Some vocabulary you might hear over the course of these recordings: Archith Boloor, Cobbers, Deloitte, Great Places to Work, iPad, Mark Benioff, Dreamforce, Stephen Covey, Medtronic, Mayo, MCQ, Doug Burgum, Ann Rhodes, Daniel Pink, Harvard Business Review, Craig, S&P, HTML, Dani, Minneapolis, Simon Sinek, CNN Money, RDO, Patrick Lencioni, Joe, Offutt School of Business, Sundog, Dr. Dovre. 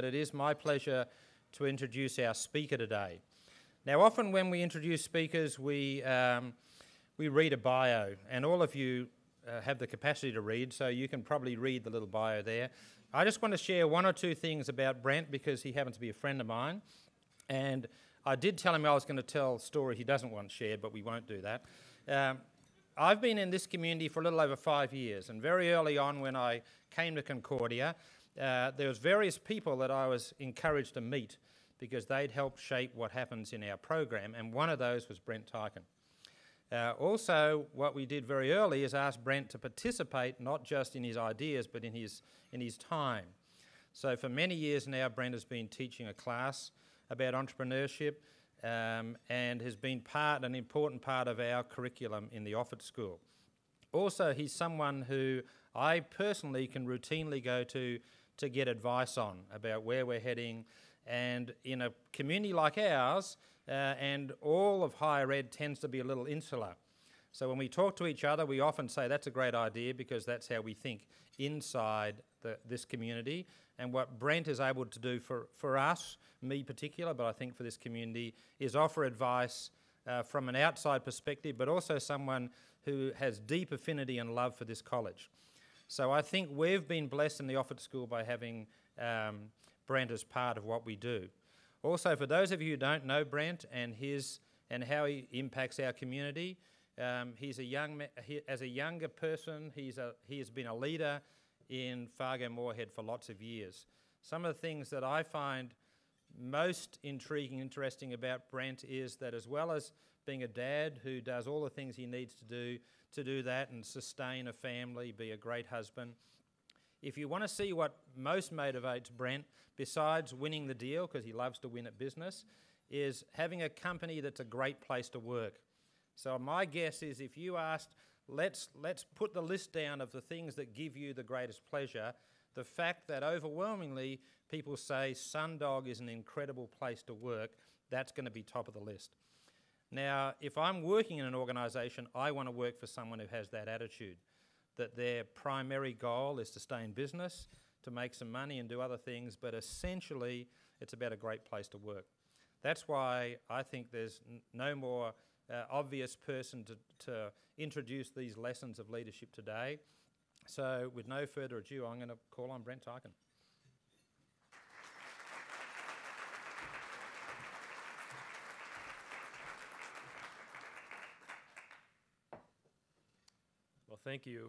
But it is my pleasure to introduce our speaker today. Now, often when we introduce speakers, we read a bio, and all of you have the capacity to read, so you can probably read the little bio there. I just want to share one or two things about Brent because he happens to be a friend of mine, and I did tell him I was going to tell a story he doesn't want shared, but we won't do that. I've been in this community for a little over 5 years, and very early on when I came to Concordia, there was various people that I was encouraged to meet because they'd helped shape what happens in our program, and one of those was Brent Teiken. Also, what we did very early is ask Brent to participate not just in his ideas but in his time. So for many years now, Brent has been teaching a class about entrepreneurship and has been an important part of our curriculum in the Offutt School. Also, he's someone who I personally can routinely go to get advice on about where we're heading, and in a community like ours, and all of higher ed tends to be a little insular. So when we talk to each other, we often say that's a great idea because that's how we think inside this community. And what Brent is able to do for us, me particular, but I think for this community, is offer advice from an outside perspective, but also someone who has deep affinity and love for this college. So I think we've been blessed in the Offutt School by having Brent as part of what we do. Also, for those of you who don't know Brent and how he impacts our community, as a younger person, he has been a leader in Fargo-Moorhead for lots of years. Some of the things that I find most intriguing and interesting about Brent is that as well as being a dad who does all the things he needs to do that and sustain a family, be a great husband, if you want to see what most motivates Brent, besides winning the deal, because he loves to win at business, is having a company that's a great place to work. So my guess is if you asked, let's put the list down of the things that give you the greatest pleasure, the fact that overwhelmingly people say Sundog is an incredible place to work, that's going to be top of the list. Now, if I'm working in an organisation, I want to work for someone who has that attitude, that their primary goal is to stay in business, to make some money and do other things, but essentially it's about a great place to work. That's why I think there's no more obvious person to introduce these lessons of leadership today. So with no further ado, I'm going to call on Brent Teiken. Thank you.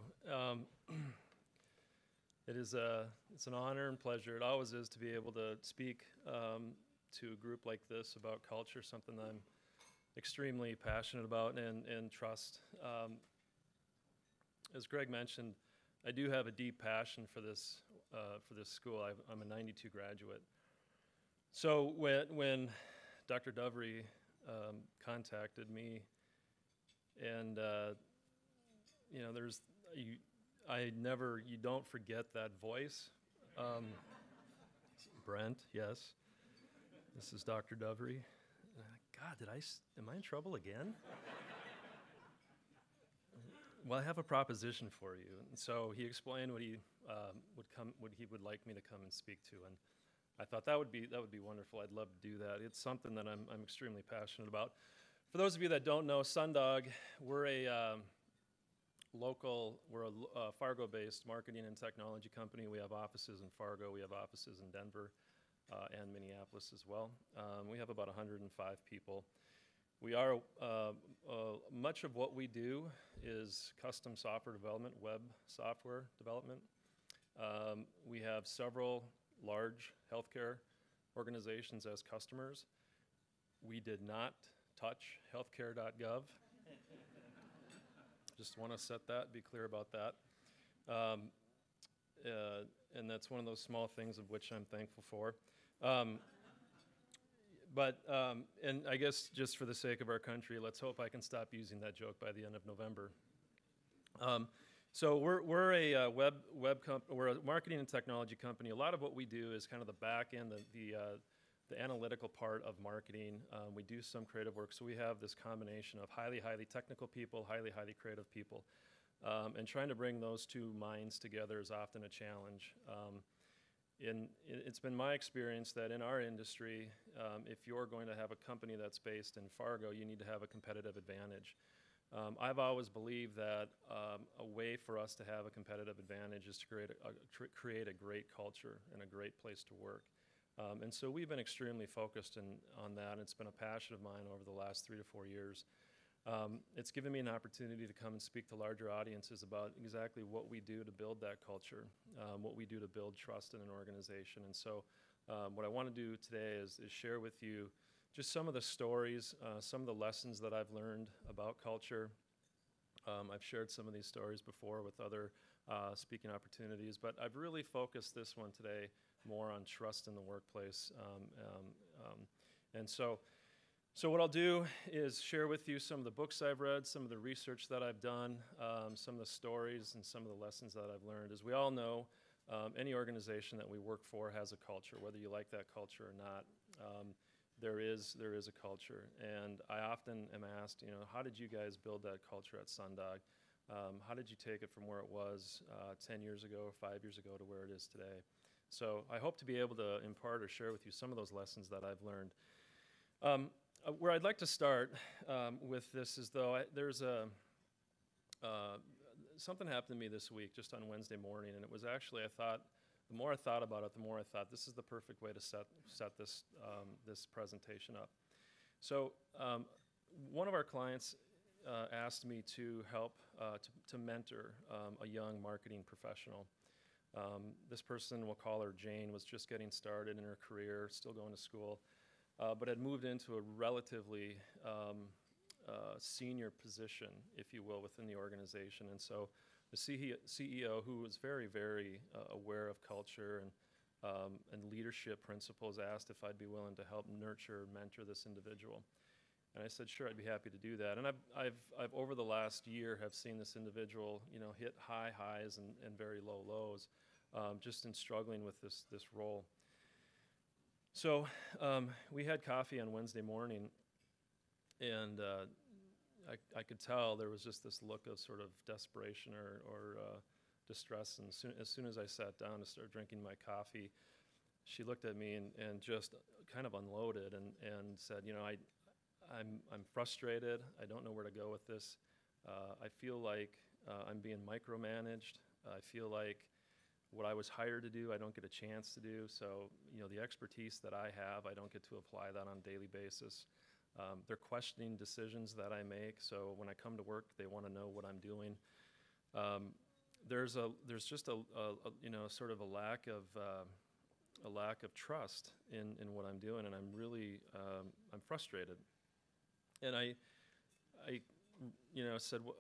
It's an honor and pleasure. It always is to be able to speak to a group like this about culture, something that I'm extremely passionate about and trust. As Greg mentioned, I do have a deep passion for this school. I'm a 92 graduate. So when Dr. Dovre contacted me and you know, you don't forget that voice. Brent, yes. This is Dr. Dovre. God, am I in trouble again? Well, I have a proposition for you. And so he explained what he would like me to come and speak to, and I thought that would be wonderful. I'd love to do that. It's something that I'm extremely passionate about. For those of you that don't know, Sundog, we're a Fargo-based marketing and technology company. We have offices in Fargo, we have offices in Denver and Minneapolis as well. We have about 105 people. We are, much of what we do is custom software development, web software development. We have several large healthcare organizations as customers. We did not touch healthcare.gov. Just want to be clear about that. And that's one of those small things of which I'm thankful for. And I guess just for the sake of our country, let's hope I can stop using that joke by the end of November. So we're a marketing and technology company. A lot of what we do is kind of the back end, the analytical part of marketing. We do some creative work, so we have this combination of highly technical people, highly creative people, and trying to bring those two minds together is often a challenge. it's been my experience that in our industry, if you're going to have a company that's based in Fargo, you need to have a competitive advantage. I've always believed that a way for us to have a competitive advantage is to create a great culture and a great place to work. And so we've been extremely focused on that, and it's been a passion of mine over the last 3 to 4 years. It's given me an opportunity to come and speak to larger audiences about exactly what we do to build that culture, what we do to build trust in an organization. And so what I want to do today is share with you just some of the stories, some of the lessons that I've learned about culture. I've shared some of these stories before with other speaking opportunities, but I've really focused this one today more on trust in the workplace. So what I'll do is share with you some of the books I've read, some of the research that I've done, some of the stories and some of the lessons that I've learned. As we all know, any organization that we work for has a culture, whether you like that culture or not. There is a culture, and I often am asked, how did you guys build that culture at Sundog? How did you take it from where it was 10 years ago, 5 years ago, to where it is today? So I hope to be able to impart or share with you some of those lessons that I've learned. Where I'd like to start with this is, though, something happened to me this week, just on Wednesday morning, and it was actually, I thought, the more I thought about it, the more I thought this is the perfect way to set this, this presentation up. So one of our clients asked me to help to mentor a young marketing professional. This person, we'll call her Jane, was just getting started in her career, still going to school. But had moved into a relatively senior position, if you will, within the organization. And so the CEO, who was very, very aware of culture and leadership principles, asked if I'd be willing to help nurture, mentor this individual. And I said, sure, I'd be happy to do that. And I've over the last year, have seen this individual, hit high highs and very low lows, just in struggling with this role. So we had coffee on Wednesday morning, and I could tell there was just this look of sort of desperation or distress. And as soon as I sat down to start drinking my coffee, she looked at me and just kind of unloaded and said, I'm frustrated. I don't know where to go with this. I feel like I'm being micromanaged. I feel like what I was hired to do, I don't get a chance to do. So, the expertise that I have, I don't get to apply that on a daily basis. They're questioning decisions that I make. So when I come to work, they want to know what I'm doing. There's just a lack of trust in what I'm doing, and I'm really I'm frustrated. And I said, well,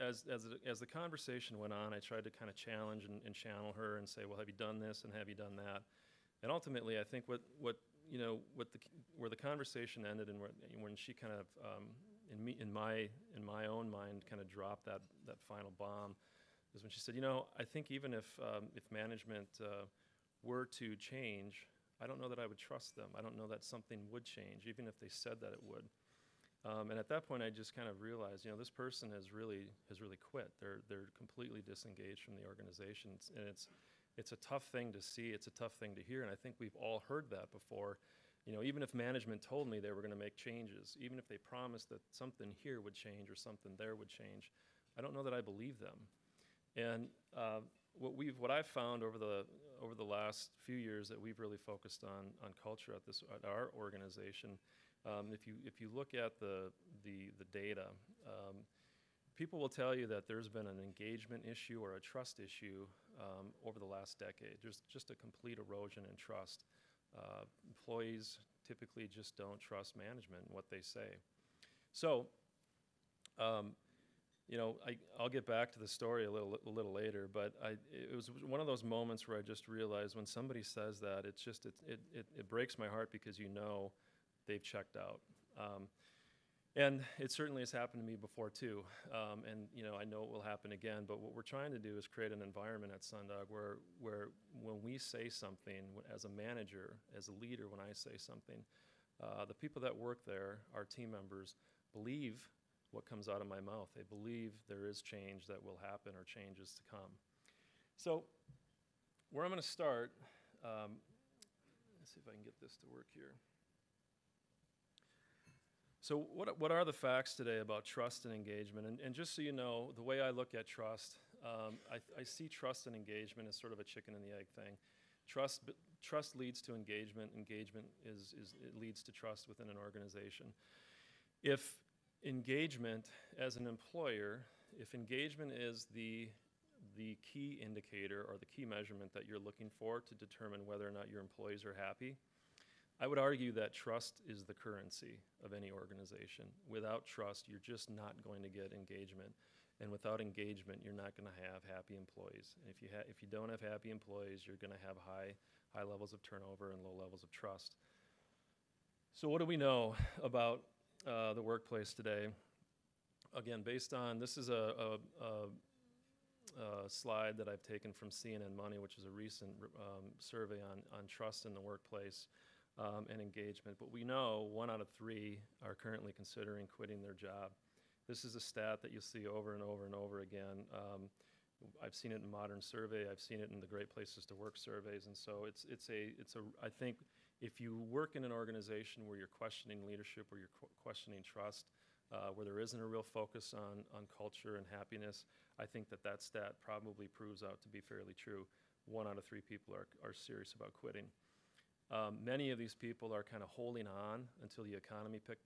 as the conversation went on, I tried to kind of challenge and channel her and say, well, have you done this and have you done that? And ultimately, I think where the conversation ended and when she kind of in my own mind kind of dropped that final bomb is when she said, I think even if management were to change, I don't know that I would trust them. I don't know that something would change, even if they said that it would. And at that point, I just kind of realized, this person has really quit. They're completely disengaged from the organization, and it's a tough thing to see. It's a tough thing to hear, and I think we've all heard that before. Even if management told me they were going to make changes, even if they promised that something here would change or something there would change, I don't know that I believe them. And what I've found over the last few years that we've really focused on culture at our organization. If you look at the data, people will tell you that there's been an engagement issue or a trust issue over the last decade. There's just a complete erosion in trust. Employees typically just don't trust management and what they say. So, I'll get back to the story a little later, but it was one of those moments where I just realized when somebody says that, it's just it breaks my heart, because they've checked out. And it certainly has happened to me before too. And I know it will happen again, but what we're trying to do is create an environment at Sundog where when we say something, as a manager, as a leader, when I say something, the people that work there, our team members, believe what comes out of my mouth. They believe there is change that will happen or changes to come. So where I'm gonna start Let's see if I can get this to work here. So what are the facts today about trust and engagement? And just so you know, the way I look at trust, I see trust and engagement as sort of a chicken and the egg thing. Trust leads to engagement. Engagement it leads to trust within an organization. If engagement as an employer, if engagement is the key indicator or the key measurement that you're looking for to determine whether or not your employees are happy, I would argue that trust is the currency of any organization. Without trust, you're just not going to get engagement. And without engagement, you're not going to have happy employees. And if you don't have happy employees, you're going to have high levels of turnover and low levels of trust. So what do we know about the workplace today? Again, based on, this is a slide that I've taken from CNN Money, which is a recent survey on trust in the workplace. And engagement, but we know 1 out of 3 are currently considering quitting their job. This is a stat that you'll see over and over and over again. I've seen it in Modern Survey, I've seen it in the Great Places to Work surveys, and so I think if you work in an organization where you're questioning leadership, where you're questioning trust, where there isn't a real focus on culture and happiness, I think that stat probably proves out to be fairly true. 1 out of 3 people are serious about quitting. Many of these people are kind of holding on until the economy picks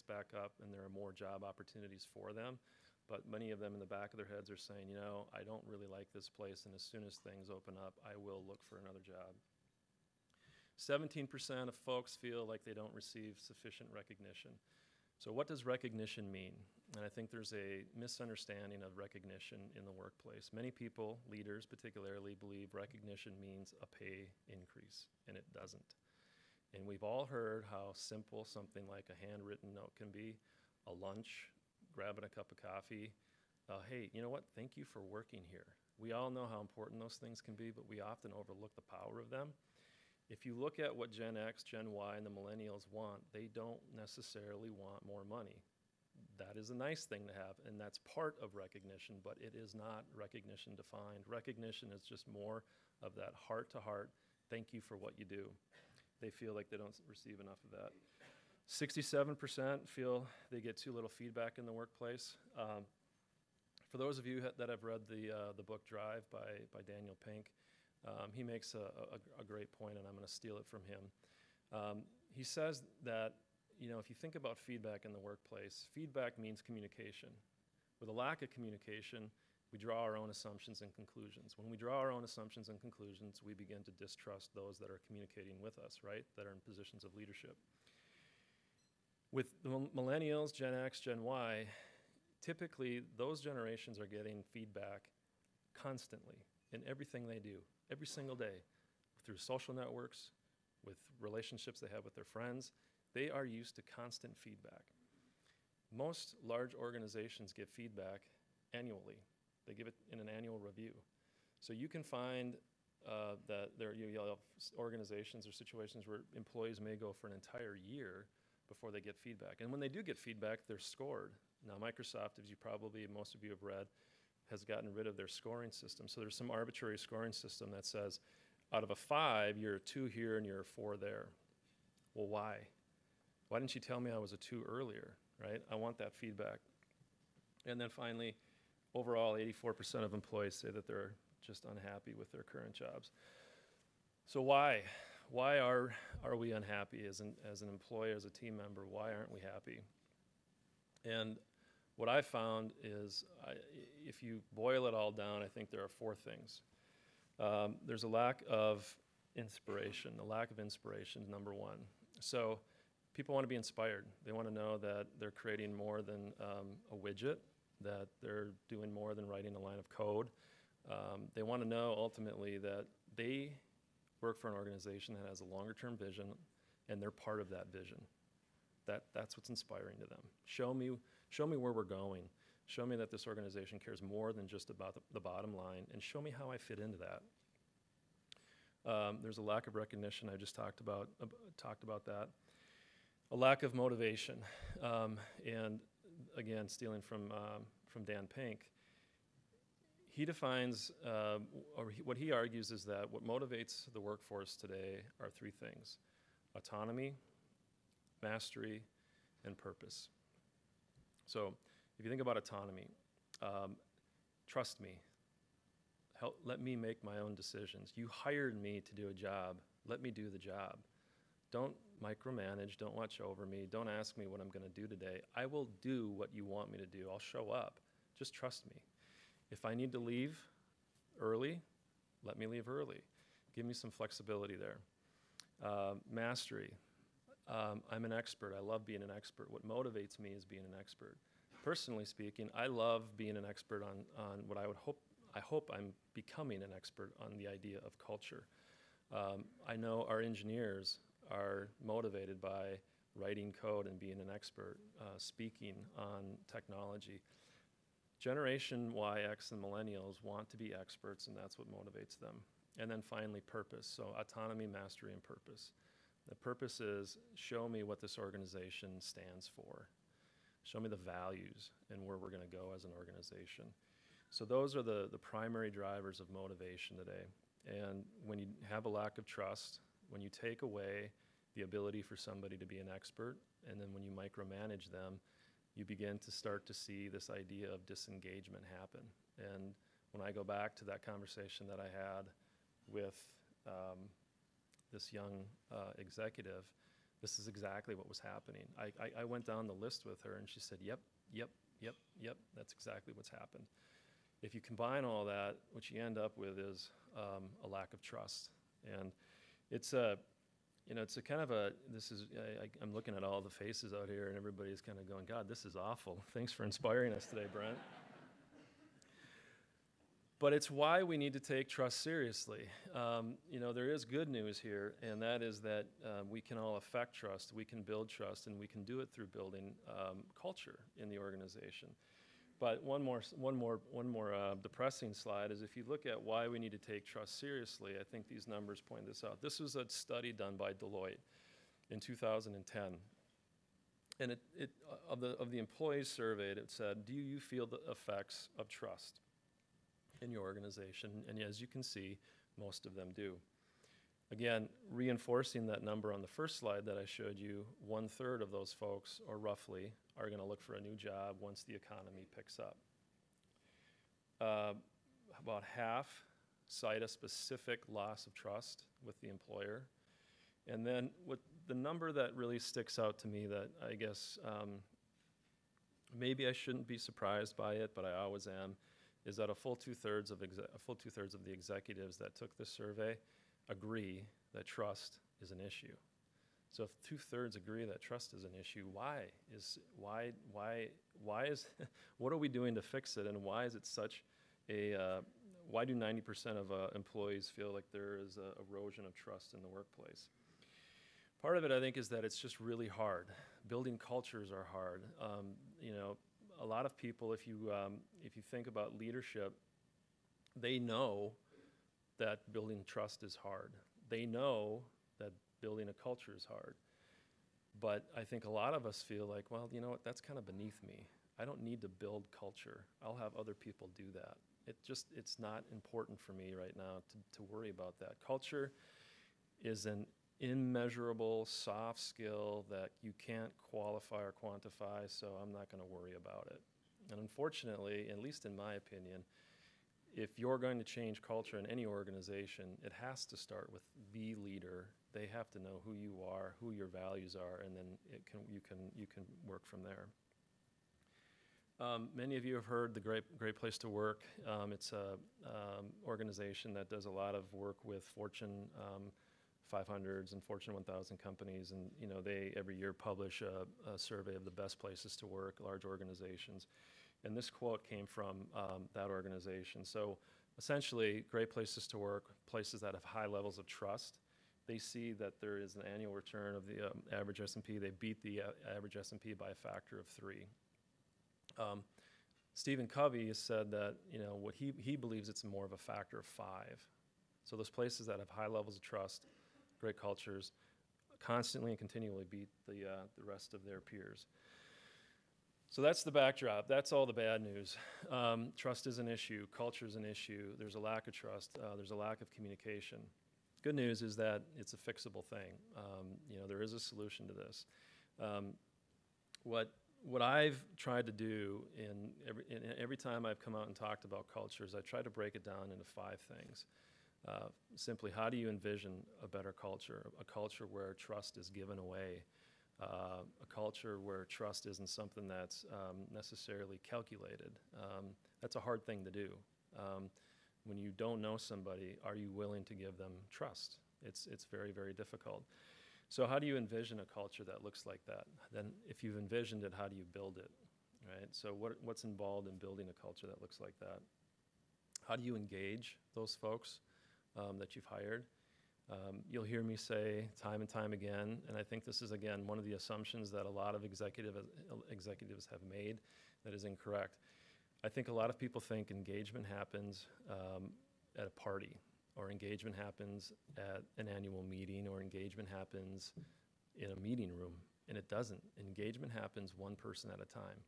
back up and there are more job opportunities for them. But many of them in the back of their heads are saying, you know, I don't really like this place, and as soon as things open up, I will look for another job. 17% of folks feel like they don't receive sufficient recognition. So what does recognition mean? And I think there's a misunderstanding of recognition in the workplace. Many people, leaders particularly, believe recognition means a pay increase, and it doesn't. And we've all heard how simple something like a handwritten note can be, a lunch, grabbing a cup of coffee, hey, you know what, thank you for working here. We all know how important those things can be, but we often overlook the power of them. If you look at what Gen X, Gen Y, and the millennials want, they don't necessarily want more money. That is a nice thing to have, and that's part of recognition, but it is not recognition defined. Recognition is just more of that heart-to-heart, thank you for what you do. They feel like they don't receive enough of that. 67% feel they get too little feedback in the workplace. For those of you that have read the book Drive by Daniel Pink, he makes a great point, and I'm going to steal it from him. He says that, you know, if you think about feedback in the workplace, feedback means communication. With a lack of communication, we draw our own assumptions and conclusions. When we draw our own assumptions and conclusions, we begin to distrust those that are communicating with us, right, that are in positions of leadership. With the millennials, Gen X, Gen Y, typically those generations are getting feedback constantly in everything they do. Every single day, through social networks, with relationships they have with their friends, they are used to constant feedback. Most large organizations give feedback annually. They give it in an annual review. So you can find that there are organizations or situations where employees may go for an entire year before they get feedback. And when they do get feedback, they're scored. Now Microsoft, as you probably, most of you have read, has gotten rid of their scoring system. So there's some arbitrary scoring system that says, out of a 5, you're a 2 here and you're a 4 there. Well, why? Why didn't you tell me I was a 2 earlier, right? I want that feedback. And then finally, overall, 84% of employees say that they're just unhappy with their current jobs. So why? Why are we unhappy as an employer, as a team member? Why aren't we happy? And what I found is, if you boil it all down, I think there are 4 things. There's a lack of inspiration. The lack of inspiration is number 1. So people want to be inspired. They want to know that they're creating more than a widget, that they're doing more than writing a line of code. They want to know ultimately that they work for an organization that has a longer-term vision, and they're part of that vision. That's what's inspiring to them. Show me where we're going. Show me that this organization cares more than just about the bottom line, and show me how I fit into that. There's a lack of recognition. I just talked about that. A lack of motivation, and again, stealing from Dan Pink, He defines, what he argues is that what motivates the workforce today are three things: autonomy, mastery, and purpose. So if you think about autonomy, trust me, help, let me make my own decisions. You hired me to do a job, let me do the job. Don't micromanage, don't watch over me, don't ask me what I'm gonna do today. I will do what you want me to do, I'll show up, just trust me. If I need to leave early, let me leave early. Give me some flexibility there. Mastery. I'm an expert. I love being an expert. What motivates me is being an expert. Personally speaking, I love being an expert on what I would hope, I hope I'm becoming an expert on the idea of culture. I know our engineers are motivated by writing code and being an expert, speaking on technology. Generation Y, X, and millennials want to be experts, and that's what motivates them. And then finally, purpose. So autonomy, mastery, and purpose. The purpose is, show me what this organization stands for. Show me the values and where we're gonna go as an organization. So those are the primary drivers of motivation today. And when you have a lack of trust, when you take away the ability for somebody to be an expert, and then when you micromanage them, you begin to start to see this idea of disengagement happen. And when I go back to that conversation that I had with this young executive, this is exactly what was happening. I went down the list with her and she said, yep, that's exactly what's happened. If you combine all that, what you end up with is a lack of trust. And it's a, you know, it's a kind of a, this is, I'm looking at all the faces out here and everybody's kind of going, God, this is awful. Thanks for inspiring us today, Brent. But it's why we need to take trust seriously. You know, there is good news here, and that is that we can all affect trust, we can build trust, and we can do it through building culture in the organization. But one more depressing slide is if you look at why we need to take trust seriously, I think these numbers point this out. This was a study done by Deloitte in 2010. And of the employees surveyed, it said, do you feel the effects of trust in your organization? And as you can see, most of them do. Again, reinforcing that number on the first slide that I showed you, 1/3 of those folks, or roughly, are gonna look for a new job once the economy picks up. About half cite a specific loss of trust with the employer. And then what the number that really sticks out to me that I guess maybe I shouldn't be surprised by it, but I always am, is that a full two-thirds of the executives that took this survey agree that trust is an issue. So if 2/3 agree that trust is an issue, why is what are we doing to fix it, and why is it such a why do 90% of employees feel like there is a erosion of trust in the workplace? Part of it, I think, is that it's just really hard. Building cultures are hard. You know, a lot of people, if you think about leadership, they know that building trust is hard. They know that building a culture is hard. But I think a lot of us feel like, well, you know what, that's kind of beneath me. I don't need to build culture. I'll have other people do that. It just, it's not important for me right now to worry about that. Culture is an immeasurable soft skill that you can't qualify or quantify, so I'm not gonna worry about it. And unfortunately, at least in my opinion, if you're going to change culture in any organization, it has to start with the leader. They have to know who you are, who your values are, and then it can, you can work from there. Many of you have heard the Great Place to Work. It's a organization that does a lot of work with Fortune 500s and Fortune 1000 companies, and you know, they every year publish a survey of the best places to work, large organizations. And this quote came from that organization. So essentially, great places to work, places that have high levels of trust. They see that there is an annual return of the average S&P. They beat the average S&P by a factor of 3. Stephen Covey has said that, you know, what he believes it's more of a factor of 5. So those places that have high levels of trust, great cultures, constantly and continually beat the rest of their peers. So that's the backdrop. That's all the bad news. Trust is an issue. Culture is an issue. There's a lack of trust. There's a lack of communication. Good news is that it's a fixable thing. You know, there is a solution to this. What I've tried to do in every time I've come out and talked about culture is I try to break it down into 5 things. Simply, how do you envision a better culture? A culture where trust is given away. A culture where trust isn't something that's necessarily calculated. That's a hard thing to do. When you don't know somebody, are you willing to give them trust? It's very, very difficult. So how do you envision a culture that looks like that? Then if you've envisioned it, how do you build it, right? So what's involved in building a culture that looks like that? How do you engage those folks that you've hired? You'll hear me say time and time again, and I think this is, again, one of the assumptions that a lot of executives have made that is incorrect. I think a lot of people think engagement happens at a party, or engagement happens at an annual meeting, or engagement happens in a meeting room, and it doesn't. Engagement happens one person at a time.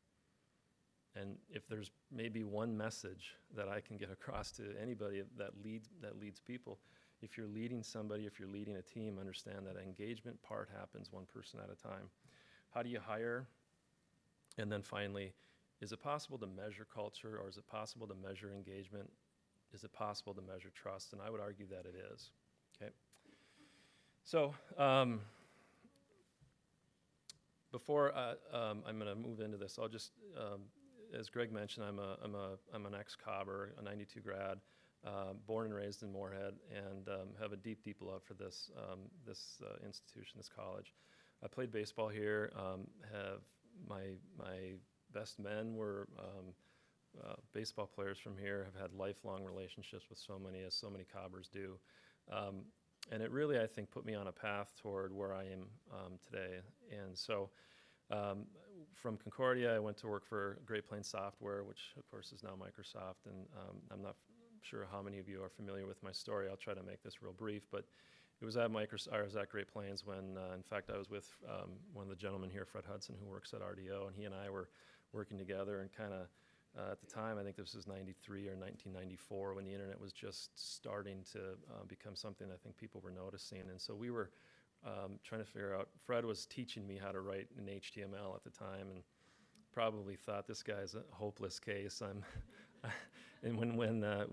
And if there's maybe one message that I can get across to anybody that leads people, if you're leading somebody, if you're leading a team, understand that engagement part happens one person at a time. How do you hire? And then finally, is it possible to measure culture, or is it possible to measure engagement? Is it possible to measure trust? And I would argue that it is, okay? So before I'm gonna move into this, I'll just, as Greg mentioned, I'm an ex-Cobber, a 92 grad. Born and raised in Moorhead, and have a deep, deep love for this institution, this college. I played baseball here. Have my best men were baseball players from here. Have had lifelong relationships with so many, as so many Cobbers do, and it really, I think, put me on a path toward where I am today. And so, from Concordia, I went to work for Great Plains Software, which of course is now Microsoft, and I'm not sure how many of you are familiar with my story. I'll try to make this real brief, but it was at Microsoft, I was at Great Plains when, in fact, I was with one of the gentlemen here, Fred Hudson, who works at RDO, and he and I were working together, and kind of, at the time, I think this was 93 or 1994, when the internet was just starting to become something I think people were noticing, and so we were trying to figure out, Fred was teaching me how to write in HTML at the time, and probably thought, this guy's a hopeless case. And when I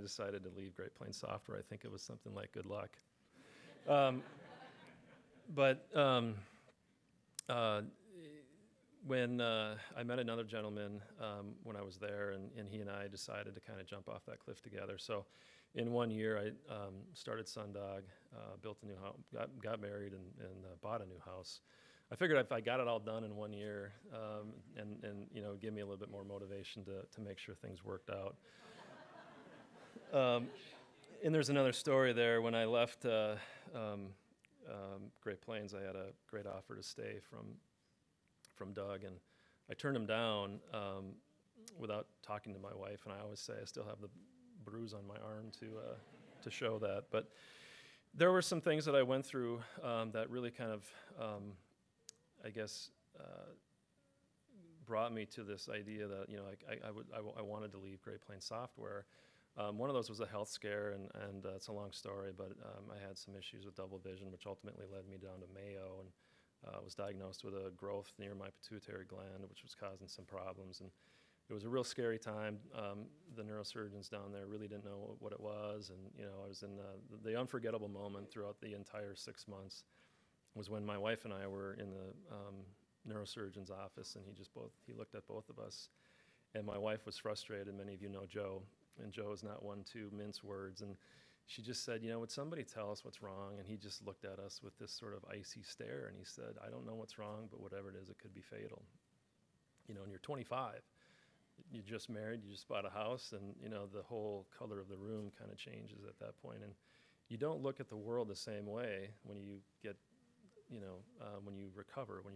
decided to leave Great Plains Software, I think it was something like good luck. When I met another gentleman when I was there, and he and I decided to kind of jump off that cliff together. So in 1 year, I started Sundog, built a new house, got married, and bought a new house. I figured if I got it all done in 1 year, and you know, give me a little bit more motivation to make sure things worked out. And there's another story there. When I left Great Plains, I had a great offer to stay from Doug, and I turned him down without talking to my wife. And I always say I still have the bruise on my arm to show that. But there were some things that I went through that really kind of I guess brought me to this idea that, you know, I wanted to leave Great Plains Software. One of those was a health scare, and it's a long story, but I had some issues with double vision, which ultimately led me down to Mayo, and was diagnosed with a growth near my pituitary gland, which was causing some problems. And it was a real scary time. The neurosurgeons down there really didn't know what it was, and you know, I was in the unforgettable moment throughout the entire 6 months. Was when my wife and I were in the neurosurgeon's office, and he looked at both of us, and my wife was frustrated. Many of you know Joe, and Joe is not one to mince words, and she just said, you know, would somebody tell us what's wrong? And he just looked at us with this sort of icy stare, and he said, I don't know what's wrong, but whatever it is, it could be fatal. You know, and you're 25, you just married, you just bought a house, and you know, the whole color of the room kind of changes at that point, and you don't look at the world the same way when you get, you know, when you recover, when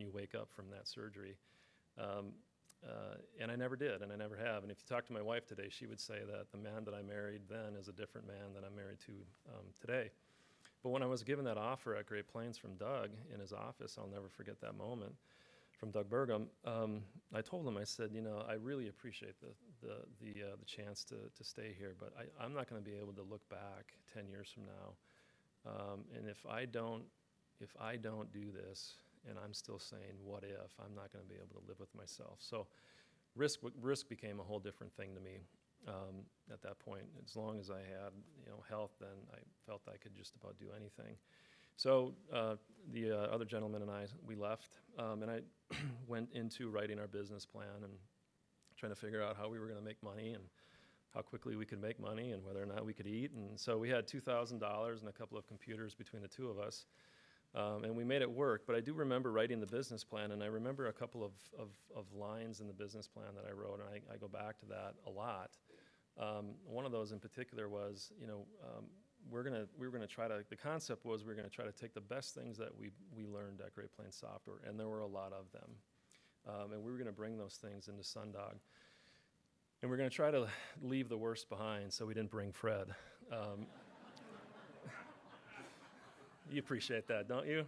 you wake up from that surgery. And I never did, and I never have. And if you talk to my wife today, she would say that the man that I married then is a different man that I'm married to today. But when I was given that offer at Great Plains from Doug in his office, I'll never forget that moment. from Doug Burgum, I told him, I said, you know, I really appreciate the chance to stay here, but I'm not going to be able to look back 10 years from now. And if I don't do this and I'm still saying what if, I'm not going to be able to live with myself. So risk became a whole different thing to me at that point. As long as I had, you know, health, then I felt I could just about do anything. So the other gentleman and I, we left, and I went into writing our business plan and trying to figure out how we were going to make money and how quickly we could make money and whether or not we could eat. And so we had $2,000 and a couple of computers between the two of us, and we made it work. But I do remember writing the business plan, and I remember a couple of lines in the business plan that I wrote, and I go back to that a lot. One of those in particular was, you know, we were gonna try to, the concept was we were gonna try to take the best things that we learned at Great Plains Software, and there were a lot of them. And we were gonna bring those things into Sundog. And we're gonna try to leave the worst behind, so we didn't bring Fred. You appreciate that, don't you?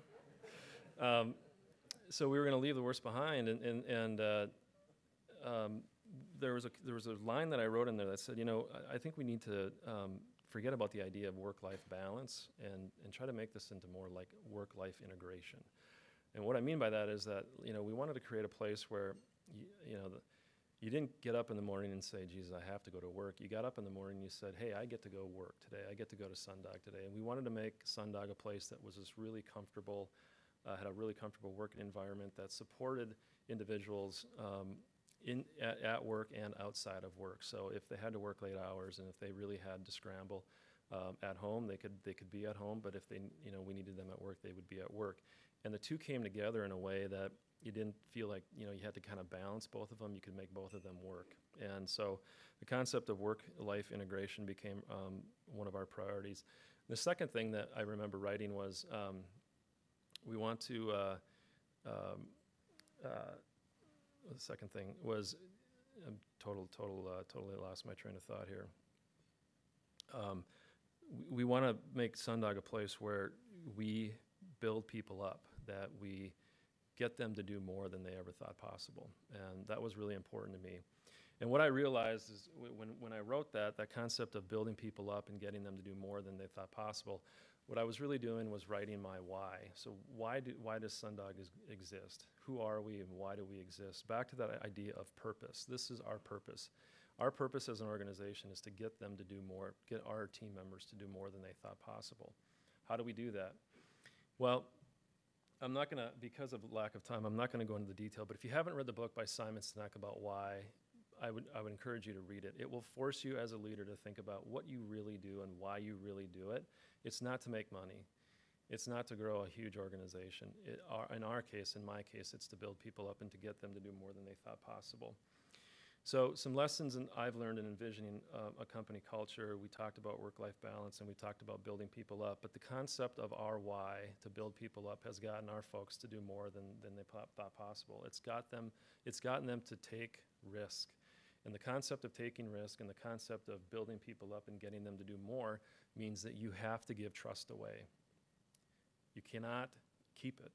So we were gonna leave the worst behind, and there was a line that I wrote in there that said, you know, I think we need to, forget about the idea of work-life balance and try to make this into more like work-life integration. And what I mean by that is that, you know, we wanted to create a place where, you didn't get up in the morning and say, geez, I have to go to work. You got up in the morning and you said, hey, I get to go work today. I get to go to Sundog today. And we wanted to make Sundog a place that was just really comfortable, had a really comfortable work environment that supported individuals at work and outside of work. So if they had to work late hours and if they really had to scramble at home, they could be at home, but if they, you know, we needed them at work, they would be at work. And the two came together in a way that you didn't feel like, you know, you had to kind of balance both of them. You could make both of them work. And so the concept of work-life integration became one of our priorities. The second thing that I remember writing was we want to the second thing was, I'm totally lost my train of thought here. We want to make Sundog a place where we build people up, that we get them to do more than they ever thought possible. And that was really important to me. And what I realized is when I wrote that concept of building people up and getting them to do more than they thought possible, what I was really doing was writing my why. So why does Sundog exist? Who are we and why do we exist? Back to that idea of purpose. This is our purpose. Our purpose as an organization is to get them to do more, get our team members to do more than they thought possible. How do we do that? Well, I'm not gonna, because of lack of time, I'm not gonna go into the detail, but if you haven't read the book by Simon Sinek about why, I would encourage you to read it. It will force you as a leader to think about what you really do and why you really do it. It's not to make money. It's not to grow a huge organization. In my case, it's to build people up and to get them to do more than they thought possible. So some lessons I've learned in envisioning a company culture. We talked about work-life balance and we talked about building people up, but the concept of our why to build people up has gotten our folks to do more than they thought possible. It's gotten them to take risk. And the concept of taking risk and the concept of building people up and getting them to do more means that you have to give trust away. You cannot keep it.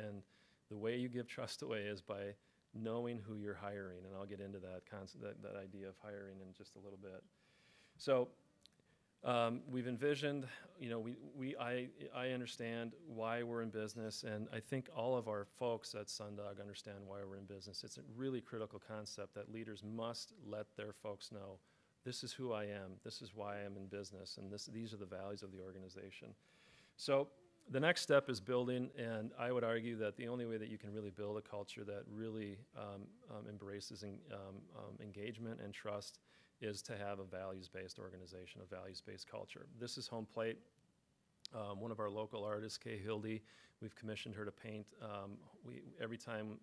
And the way you give trust away is by knowing who you're hiring. And I'll get into that concept, that idea of hiring in just a little bit. So we've envisioned, you know, I understand why we're in business, and I think all of our folks at Sundog understand why we're in business. It's a really critical concept that leaders must let their folks know, this is who I am, this is why I'm in business, and these are the values of the organization. So the next step is building, and I would argue that the only way that you can really build a culture that really embraces engagement and trust is to have a values-based organization, a values-based culture. This is home plate. One of our local artists, Kay Hilde, we've commissioned her to paint. Every time,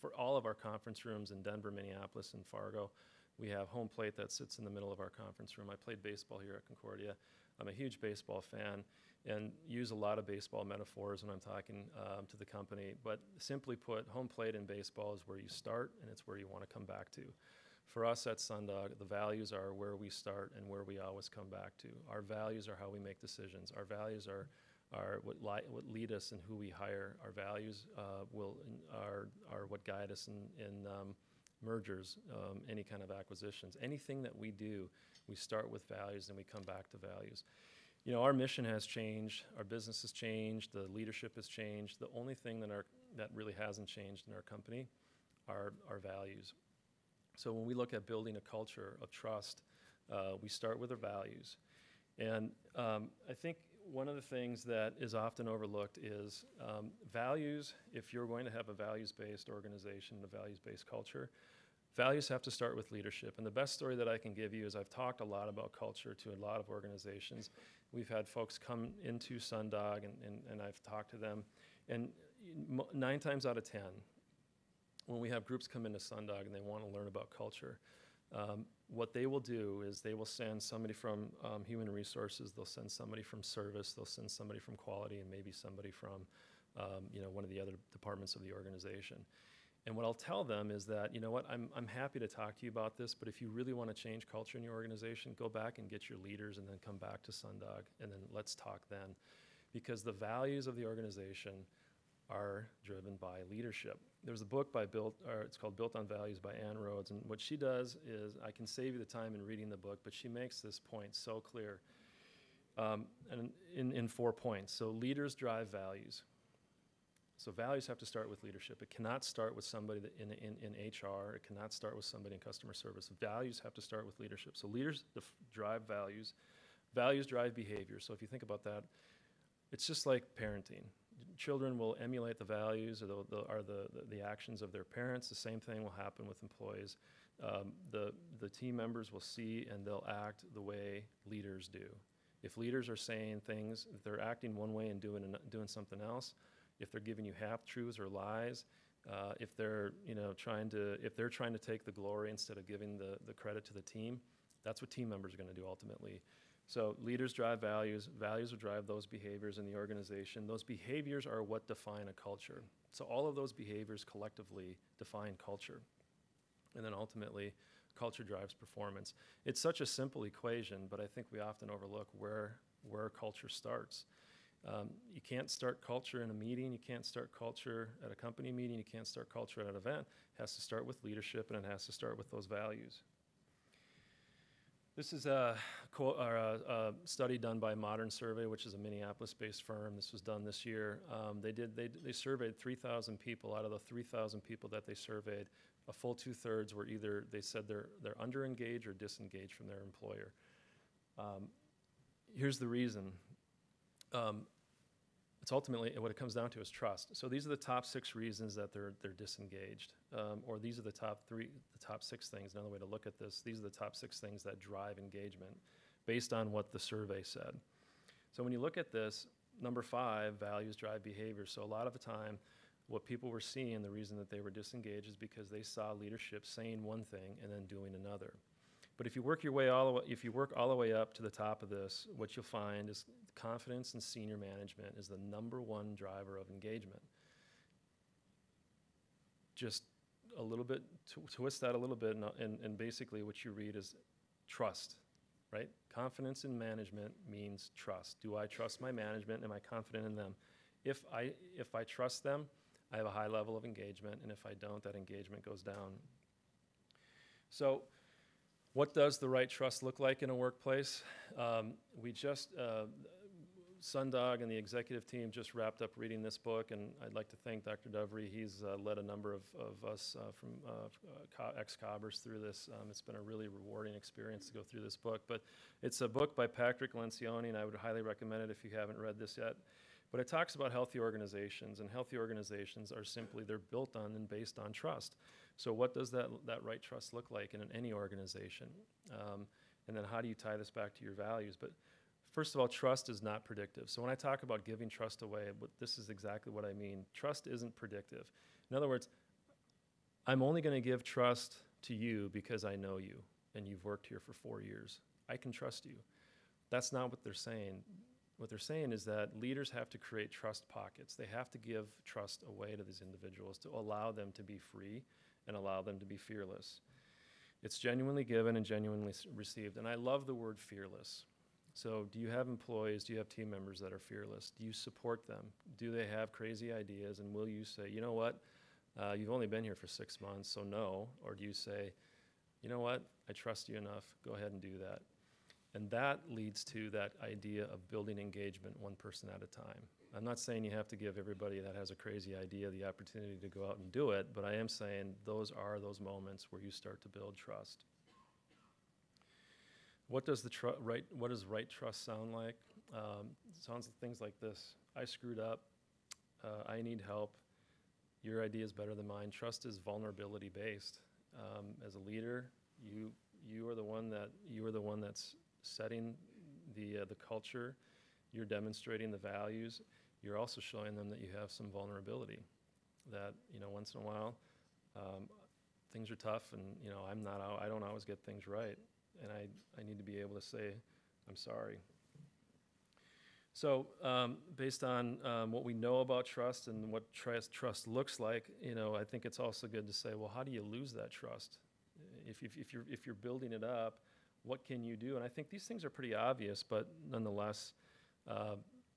for all of our conference rooms in Denver, Minneapolis, and Fargo, we have home plate that sits in the middle of our conference room. I played baseball here at Concordia. I'm a huge baseball fan and use a lot of baseball metaphors when I'm talking to the company. But simply put, home plate in baseball is where you start and it's where you want to come back to. For us at Sundog, the values are where we start and where we always come back to. Our values are how we make decisions. Our values are what lead us and who we hire, our values are what guide us in mergers, any kind of acquisitions. Anything that we do, we start with values and we come back to values. You know, our mission has changed, our business has changed, the leadership has changed. The only thing that really hasn't changed in our company are our values. So when we look at building a culture of trust, we start with our values. And I think one of the things that is often overlooked is values. If you're going to have a values-based organization, a values-based culture, values have to start with leadership. And the best story that I can give you is I've talked a lot about culture to a lot of organizations. We've had folks come into Sundog, and I've talked to them. And 9 times out of 10, when we have groups come into Sundog and they want to learn about culture, what they will do is they will send somebody from human resources, they'll send somebody from service, they'll send somebody from quality, and maybe somebody from you know, one of the other departments of the organization. And what I'll tell them is that, you know what, I'm happy to talk to you about this, but if you really want to change culture in your organization, go back and get your leaders and then come back to Sundog, and then let's talk then. Because the values of the organization are driven by leadership. There's a book by it's called Built on Values by Ann Rhodes, and what she does is, I can save you the time in reading the book, but she makes this point so clear and in 4 points. So leaders drive values. So values have to start with leadership. It cannot start with somebody in HR. It cannot start with somebody in customer service. Values have to start with leadership. So leaders drive values. Values drive behavior. So if you think about that, it's just like parenting. Children will emulate the values or the actions of their parents. The same thing will happen with employees. The team members will see and they'll act the way leaders do. If leaders are saying things, if they're acting one way and doing something else, if they're giving you half-truths or lies, if they're trying to take the glory instead of giving the credit to the team, that's what team members are going to do ultimately. So leaders drive values. Values will drive those behaviors in the organization. Those behaviors are what define a culture. So all of those behaviors collectively define culture. And then ultimately, culture drives performance. It's such a simple equation, but I think we often overlook where culture starts. You can't start culture in a meeting. You can't start culture at a company meeting. You can't start culture at an event. It has to start with leadership, and it has to start with those values. This is a study done by Modern Survey, which is a Minneapolis-based firm. This was done this year. They surveyed 3,000 people. Out of the 3,000 people that they surveyed, a full 2/3 were either, they said they're underengaged or disengaged from their employer. Here's the reason. It's ultimately what it comes down to is trust. So these are the top 6 reasons that they're disengaged, or these are the top 6 things. Another way to look at this: these are the top 6 things that drive engagement, based on what the survey said. So when you look at this, number 5, values drive behavior. So a lot of the time, what people were seeing, the reason that they were disengaged is because they saw leadership saying one thing and then doing another. But if you work your way if you work all the way up to the top of this, what you'll find is confidence in senior management is the #1 driver of engagement. Just a little bit, twist that a little bit, and basically what you read is trust, right? Confidence in management means trust. Do I trust my management? Am I confident in them? If I trust them, I have a high level of engagement, and if I don't, that engagement goes down. So what does the right trust look like in a workplace? Sundog and the executive team just wrapped up reading this book, and I'd like to thank Dr. Dovre. He's led a number of us from ex-Cobbers through this. It's been a really rewarding experience to go through this book, but it's a book by Patrick Lencioni, and I would highly recommend it if you haven't read this yet. But it talks about healthy organizations, and healthy organizations are simply, they're built on and based on trust. So what does that right trust look like in any organization? And then how do you tie this back to your values? But first of all, trust is not predictive. So when I talk about giving trust away, this is exactly what I mean. Trust isn't predictive. In other words, I'm only going to give trust to you because I know you and you've worked here for 4 years. I can trust you. That's not what they're saying. What they're saying is that leaders have to create trust pockets. They have to give trust away to these individuals to allow them to be free and allow them to be fearless. It's genuinely given and genuinely received. And I love the word fearless. So do you have employees, do you have team members that are fearless? Do you support them? Do they have crazy ideas? And will you say, you know what, you've only been here for 6 months, so no. Or do you say, you know what, I trust you enough, go ahead and do that. And that leads to that idea of building engagement one person at a time. I'm not saying you have to give everybody that has a crazy idea the opportunity to go out and do it, but I am saying those are those moments where you start to build trust. What does right trust sound like? Sounds like things like this. I screwed up. I need help. Your idea is better than mine. Trust is vulnerability based. As a leader, you are the one that's setting the culture. You're demonstrating the values. You're also showing them that you have some vulnerability. That once in a while, things are tough, and I don't always get things right. And I need to be able to say, I'm sorry. So based on what we know about trust and what trust looks like, I think it's also good to say, well, how do you lose that trust? If you're building it up, what can you do? And I think these things are pretty obvious, but nonetheless,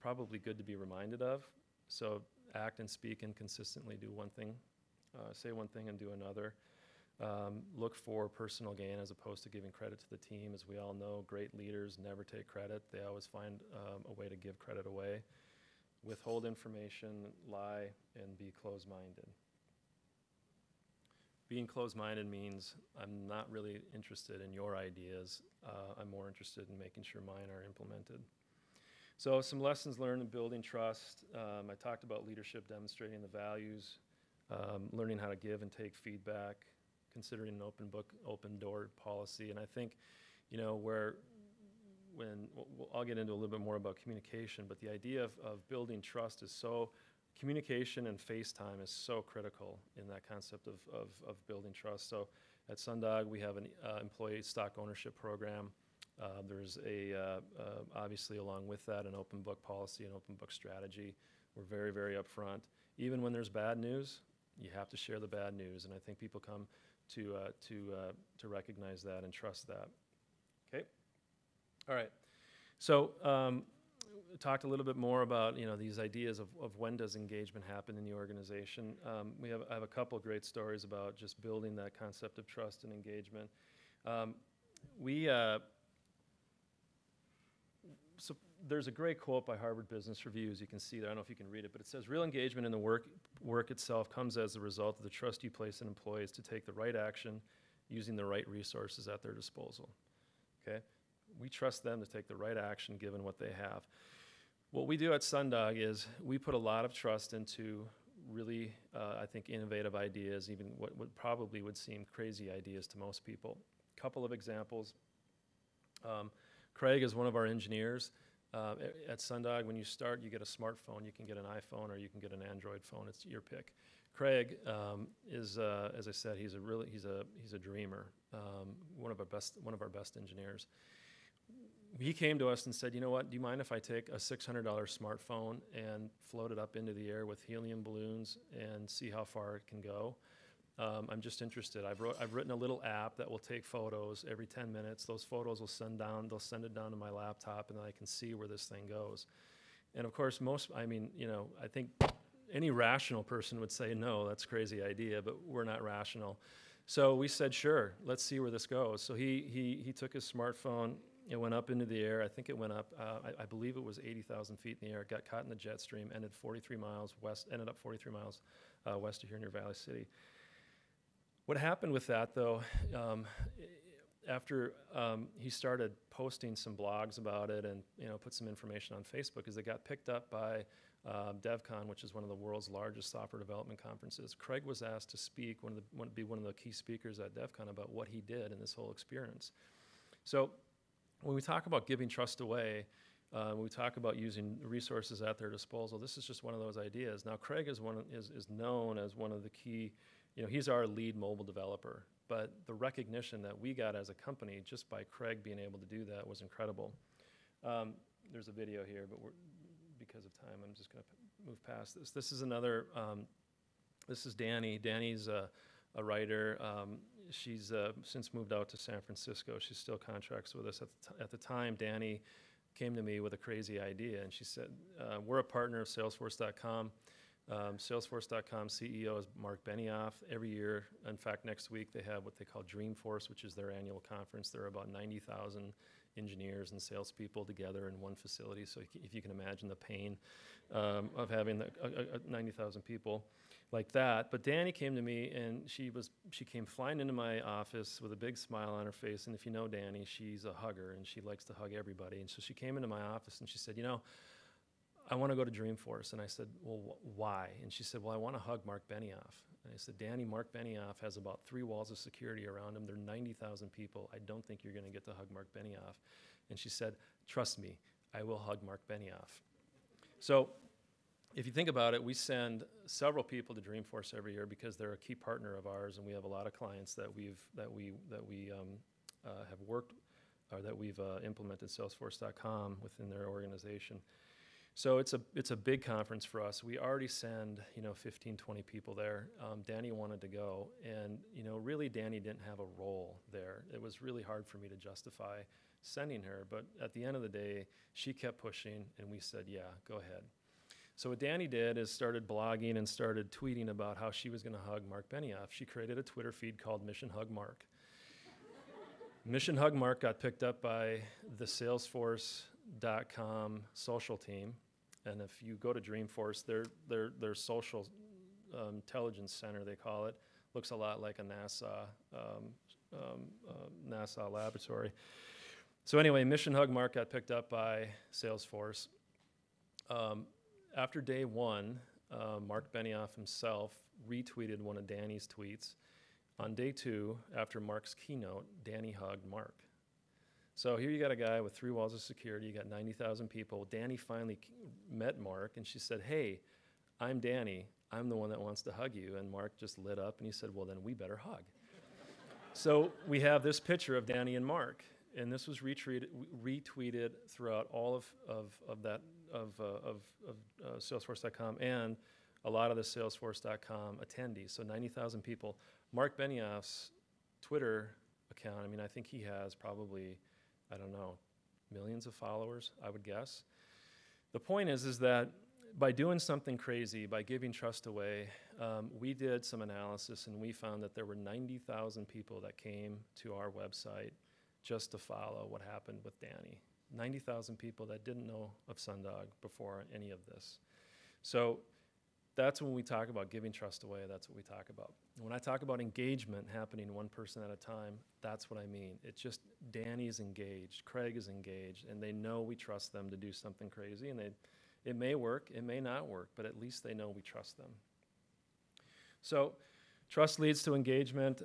probably good to be reminded of. So act and speak and consistently do one thing, say one thing and do another. Look for personal gain as opposed to giving credit to the team. As we all know, great leaders never take credit. They always find a way to give credit away. Withhold information, lie, and be closed-minded. Being closed-minded means I'm not really interested in your ideas. I'm more interested in making sure mine are implemented. So some lessons learned in building trust. I talked about leadership, demonstrating the values, learning how to give and take feedback, considering an open book, open door policy. And I think, I'll get into a little bit more about communication, but the idea of building trust is so, communication and face time is so critical in that concept of building trust. So at Sundog, we have an employee stock ownership program. There's obviously along with that, an open book policy, an open book strategy. We're very, very upfront. Even when there's bad news, you have to share the bad news, and I think people come to recognize that and trust that. Okay, all right. So talked a little bit more about these ideas of when does engagement happen in the organization. I have a couple great stories about just building that concept of trust and engagement. So there's a great quote by Harvard Business Review, as you can see there. I don't know if you can read it, but it says, real engagement in the work itself comes as the result of the trust you place in employees to take the right action using the right resources at their disposal. Okay? We trust them to take the right action given what they have. What we do at Sundog is we put a lot of trust into really, I think, innovative ideas, even what probably would seem crazy ideas to most people. A couple of examples. Craig is one of our engineers. At Sundog, when you start, you get a smartphone. You can get an iPhone or you can get an Android phone. It's your pick. Craig is, as I said, he's a dreamer. One of our best engineers. He came to us and said, you know what? Do you mind if I take a $600 smartphone and float it up into the air with helium balloons and see how far it can go? I'm just interested. I've written a little app that will take photos every 10 minutes. Those photos will send it down to my laptop, and then I can see where this thing goes. And of course, I think any rational person would say, no, that's a crazy idea, but we're not rational. So we said, sure, let's see where this goes. So he took his smartphone. It went up into the air. I think it went up, I believe it was 80,000 feet in the air. It got caught in the jet stream, ended up 43 miles west of here near Valley City. What happened with that, though, after he started posting some blogs about it and put some information on Facebook, is it got picked up by DevCon, which is one of the world's largest software development conferences. Craig was asked to speak, be one of the key speakers at DevCon about what he did in this whole experience. So when we talk about giving trust away, when we talk about using resources at their disposal, this is just one of those ideas. Now, Craig is known as one of the key. He's our lead mobile developer, but the recognition that we got as a company just by Craig being able to do that was incredible. There's a video here, but because of time, I'm just going to move past this. This is another, this is Dani. Dani's a writer. She's since moved out to San Francisco. She still contracts with us. At the time, Dani came to me with a crazy idea, and she said, we're a partner of Salesforce.com. Salesforce.com CEO is Mark Benioff. Every year, in fact, next week, they have what they call Dreamforce, which is their annual conference. There are about 90,000 engineers and salespeople together in one facility, so if you can imagine the pain of having 90,000 people like that. But Dani came to me, and she came flying into my office with a big smile on her face, and if you know Dani, she's a hugger, and she likes to hug everybody. And so she came into my office, and she said, you know, I want to go to Dreamforce. And I said, well, why? And she said, well, I want to hug Mark Benioff. And I said, Dani, Mark Benioff has about 3 walls of security around him. There are 90,000 people. I don't think you're going to get to hug Mark Benioff. And she said, trust me, I will hug Mark Benioff. So if you think about it, we send several people to Dreamforce every year because they're a key partner of ours, and we have a lot of clients that we've implemented Salesforce.com within their organization. So it's a big conference for us. We already send, 15, 20 people there. Dani wanted to go, and really Dani didn't have a role there. It was really hard for me to justify sending her, but at the end of the day, she kept pushing, and we said, yeah, go ahead. So what Dani did is started blogging and started tweeting about how she was gonna hug Mark Benioff. She created a Twitter feed called Mission Hug Mark. Mission Hug Mark got picked up by the Salesforce.com social team. And if you go to Dreamforce, their social intelligence center, they call it, looks a lot like a NASA laboratory. So anyway, Mission Hug Mark got picked up by Salesforce. After day one, Mark Benioff himself retweeted one of Dani's tweets. On day 2, after Mark's keynote, Dani hugged Mark. So here you got a guy with 3 walls of security, you got 90,000 people. Dani finally met Mark, and she said, hey, I'm Dani. I'm the one that wants to hug you. And Mark just lit up, and he said, well, then we better hug. So we have this picture of Dani and Mark, and this was retweeted throughout all of Salesforce.com and a lot of the Salesforce.com attendees, so 90,000 people. Mark Benioff's Twitter account, I think he has probably, I don't know, millions of followers, I would guess. The point is that by doing something crazy, by giving trust away, we did some analysis, and we found that there were 90,000 people that came to our website just to follow what happened with Dani. 90,000 people that didn't know of Sundog before any of this. So that's when we talk about giving trust away, that's what we talk about. When I talk about engagement happening one person at a time, that's what I mean. It's just Dani's engaged, Craig is engaged, and they know we trust them to do something crazy, and it may work, it may not work, but at least they know we trust them. So trust leads to engagement.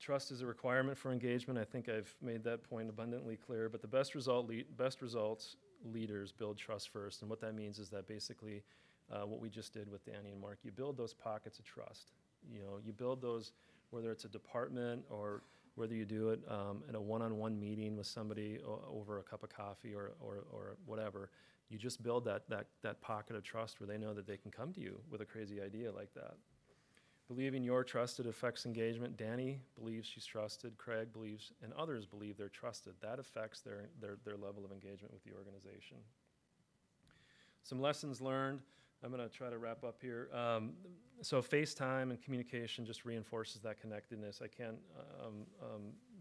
Trust is a requirement for engagement. I think I've made that point abundantly clear, but the best results leaders build trust first, and what that means is that basically what we just did with Dani and Mark, you build those pockets of trust. You build those, whether it's a department or whether you do it in a one-on-one meeting with somebody over a cup of coffee or whatever. You just build that pocket of trust where they know that they can come to you with a crazy idea like that. Believing you're trusted affects engagement. Dani believes she's trusted. Craig believes, and others believe they're trusted. That affects their level of engagement with the organization. Some lessons learned. I'm going to try to wrap up here. So FaceTime and communication just reinforces that connectedness. I can't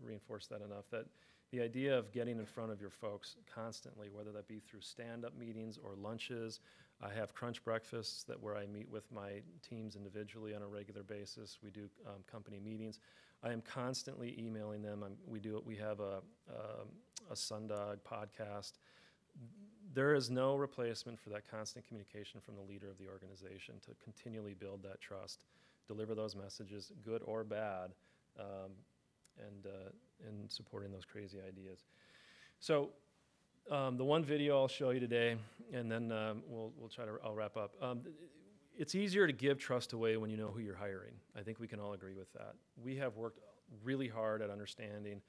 reinforce that enough, that the idea of getting in front of your folks constantly, whether that be through stand-up meetings or lunches. I have crunch breakfasts where I meet with my teams individually on a regular basis. We do company meetings. I am constantly emailing them. We have a Sundog podcast. There is no replacement for that constant communication from the leader of the organization to continually build that trust, deliver those messages, good or bad, and supporting those crazy ideas. So the one video I'll show you today, and then I'll wrap up. It's easier to give trust away when you know who you're hiring. I think we can all agree with that. We have worked really hard at understanding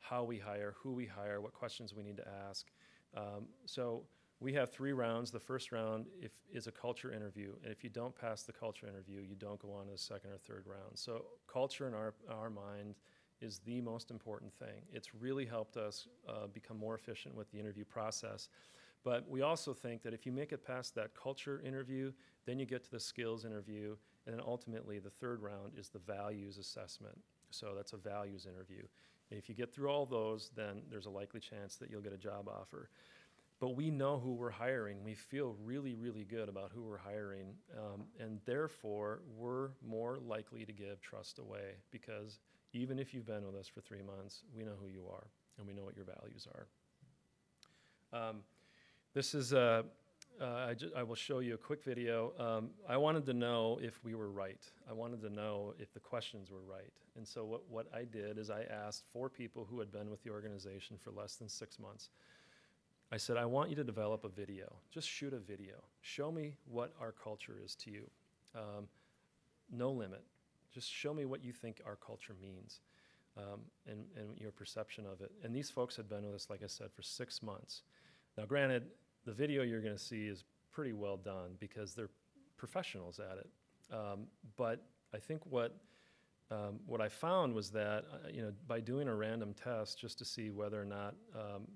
how we hire, who we hire, what questions we need to ask. So we have 3 rounds. The first round is a culture interview, and if you don't pass the culture interview, you don't go on to the second or third round. So culture in our mind is the most important thing. It's really helped us become more efficient with the interview process. But we also think that if you make it past that culture interview, then you get to the skills interview, and then ultimately the third round is the values assessment. So that's a values interview. And if you get through all those, then there's a likely chance that you'll get a job offer. But we know who we're hiring. We feel really, really good about who we're hiring. And therefore, we're more likely to give trust away, because even if you've been with us for 3 months, we know who you are and we know what your values are. This is, I will show you a quick video. I wanted to know if we were right. I wanted to know if the questions were right. And so what I did is I asked 4 people who had been with the organization for less than 6 months. I said, I want you to develop a video. Just shoot a video. Show me what our culture is to you. No limit. Just show me what you think our culture means and your perception of it. And these folks had been with us, like I said, for 6 months. Now, granted, the video you're going to see is pretty well done because they're professionals at it. But I think what I found was that by doing a random test just to see whether or not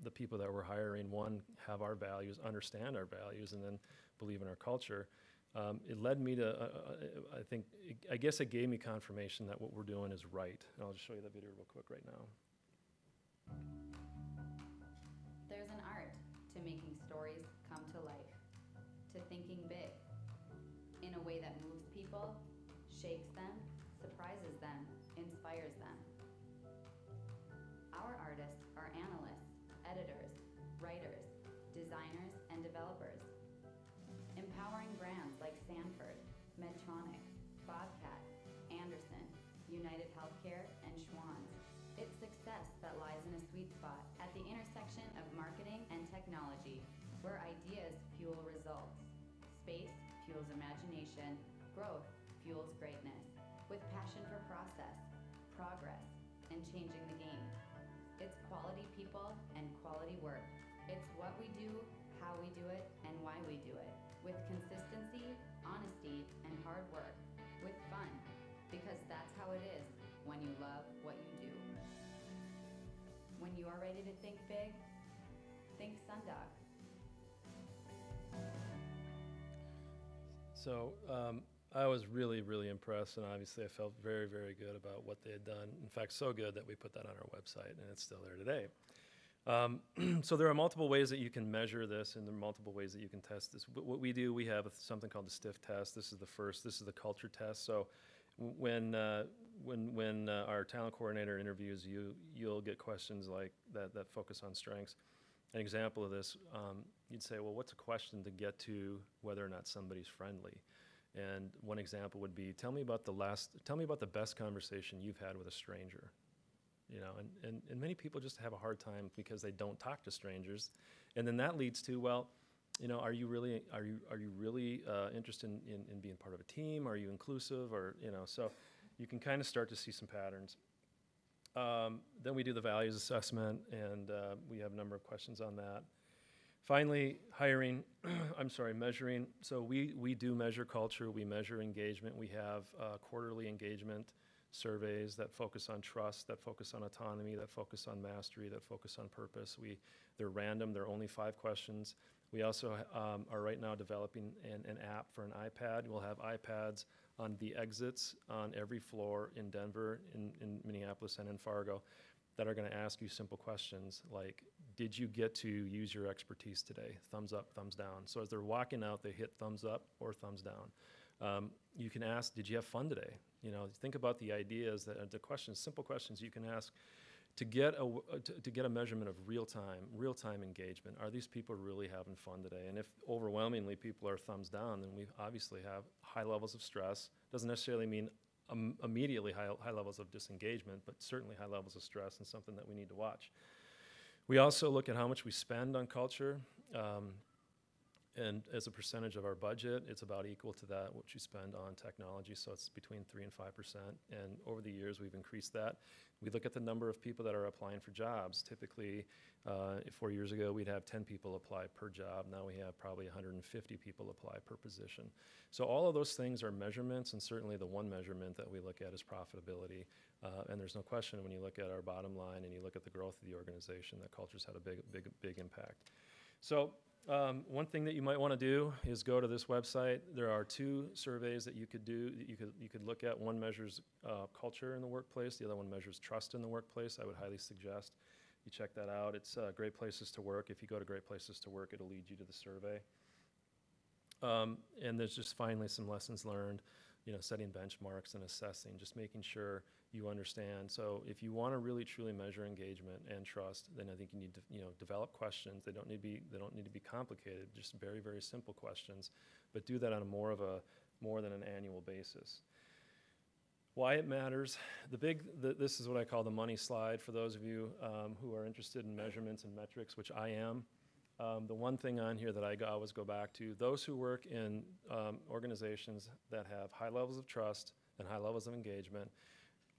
the people that we're hiring, one, have our values, understand our values, and then believe in our culture, it led me to, I guess it gave me confirmation that what we're doing is right. And I'll just show you that video real quick right now. There's an art to making stories come to life, to thinking big, in a way that moves people, shakes them, surprises them, inspires them. Our artists are analysts, editors, writers, designers, and developers, empowering brands like Sanford, Medtronic, Bobcat, Anderson, United Healthcare, and Schwann's. It's success that lies in a sweet spot at the intersection of marketing and technology, where ideas fuel results. Space fuels imagination, growth fuels greatness. With passion for process, progress, and changing the game. It's quality people and quality work. It's what we do, how we do it, and why we do it. With consistency, honesty, and hard work. With fun, because that's how it is when you love what you do. When you are ready to think big, think Sundog. So, I was really, really impressed, and obviously I felt very, very good about what they had done. In fact, so good that we put that on our website, and it's still there today. So there are multiple ways that you can measure this, and there are multiple ways that you can test this. What we do, we have something called the STIFF test. This is the first. This is the culture test. So when our talent coordinator interviews you, you'll get questions like that that focus on strengths. An example of this, you'd say, well, what's a question to get to whether or not somebody's friendly? And one example would be, tell me about the best conversation you've had with a stranger. And many people just have a hard time because they don't talk to strangers. And then that leads to, well, are you really interested in being part of a team? Are you inclusive? Or, so you can kind of start to see some patterns. Then we do the values assessment, and we have a number of questions on that. Finally, measuring. So we do measure culture, we measure engagement. We have quarterly engagement surveys that focus on trust, that focus on autonomy, that focus on mastery, that focus on purpose. They're random, they're only 5 questions. We also are right now developing an app for an iPad. We'll have iPads on the exits on every floor in Denver, in Minneapolis, and in Fargo, that are going to ask you simple questions like, did you get to use your expertise today? Thumbs up, thumbs down. So as they're walking out, they hit thumbs up or thumbs down. You can ask, did you have fun today? Think about the ideas, the questions, simple questions you can ask to get a measurement of real-time engagement. Are these people really having fun today? And if overwhelmingly people are thumbs down, then we obviously have high levels of stress. Doesn't necessarily mean immediately high levels of disengagement, but certainly high levels of stress, and something that we need to watch. We also look at how much we spend on culture. And as a percentage of our budget, it's about equal to that, what you spend on technology. So it's between 3 and 5%. And over the years, we've increased that. We look at the number of people that are applying for jobs. Typically, 4 years ago, we'd have 10 people apply per job. Now we have probably 150 people apply per position. So all of those things are measurements. And certainly the one measurement that we look at is profitability. And there's no question when you look at our bottom line and you look at the growth of the organization, that culture's had a big impact. So one thing that you might want to do is go to this website. There are 2 surveys that you could do. You could look at. One measures culture in the workplace. The other one measures trust in the workplace. I would highly suggest you check that out. It's Great Places to Work. If you go to Great Places to Work, it'll lead you to the survey. And there's just finally some lessons learned, you know, setting benchmarks and assessing, just making sure you understand. So if you want to really truly measure engagement and trust, then I think you need to, you know, develop questions. They don't need to be complicated, just very, very simple questions, but do that on a more than an annual basis. Why it matters. This is what I call the money slide for those of you who are interested in measurements and metrics, which I am. The one thing on here that I always go back to, those who work in organizations that have high levels of trust and high levels of engagement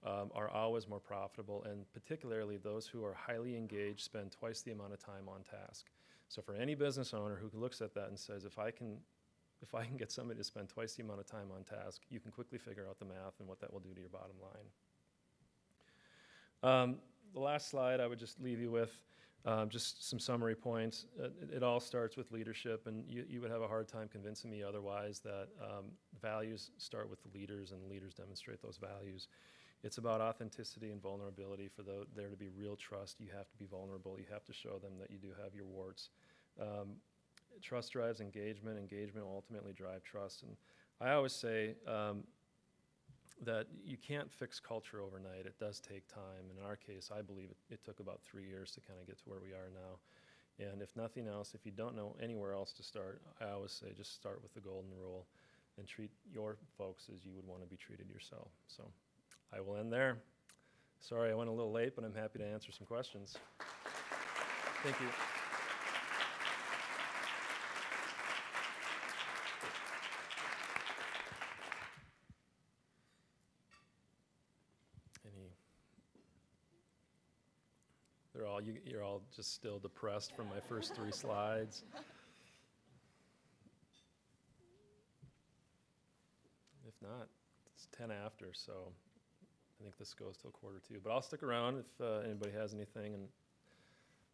are always more profitable, and particularly those who are highly engaged spend twice the amount of time on task. So for any business owner who looks at that and says, if I can get somebody to spend twice the amount of time on task, you can quickly figure out the math and what that will do to your bottom line. The last slide I would just leave you with. Just some summary points. It all starts with leadership, and you would have a hard time convincing me otherwise that values start with the leaders, and leaders demonstrate those values. It's about authenticity and vulnerability. For there to be real trust, you have to be vulnerable. You have to show them that you do have your warts. Trust drives engagement. Engagement will ultimately drive trust. And I always say that you can't fix culture overnight. It does take time. In our case, I believe it took about 3 years to kind of get to where we are now. And if nothing else, if you don't know anywhere else to start, I always say just start with the golden rule and treat your folks as you would want to be treated yourself. So I will end there. Sorry I went a little late, but I'm happy to answer some questions. Thank you. You're all just still depressed from my first 3 slides. If not, it's 10 after, so I think this goes till 1:45. But I'll stick around if anybody has anything, and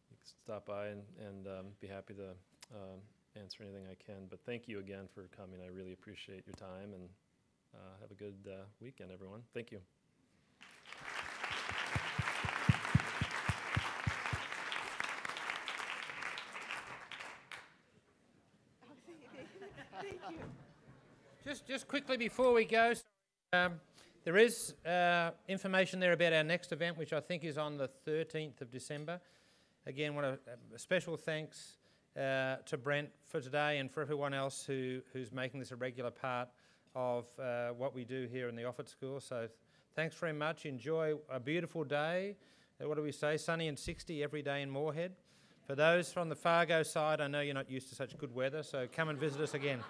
you can stop by and be happy to answer anything I can. But thank you again for coming. I really appreciate your time, and have a good weekend, everyone. Thank you. Just quickly before we go, there is information there about our next event, which I think is on the 13th of December. Again, want a special thanks to Brent for today and for everyone else who's making this a regular part of what we do here in the Offutt School. So thanks very much. Enjoy a beautiful day. What do we say? Sunny and 60 every day in Moorhead. For those from the Fargo side, I know you're not used to such good weather, so come and visit us again.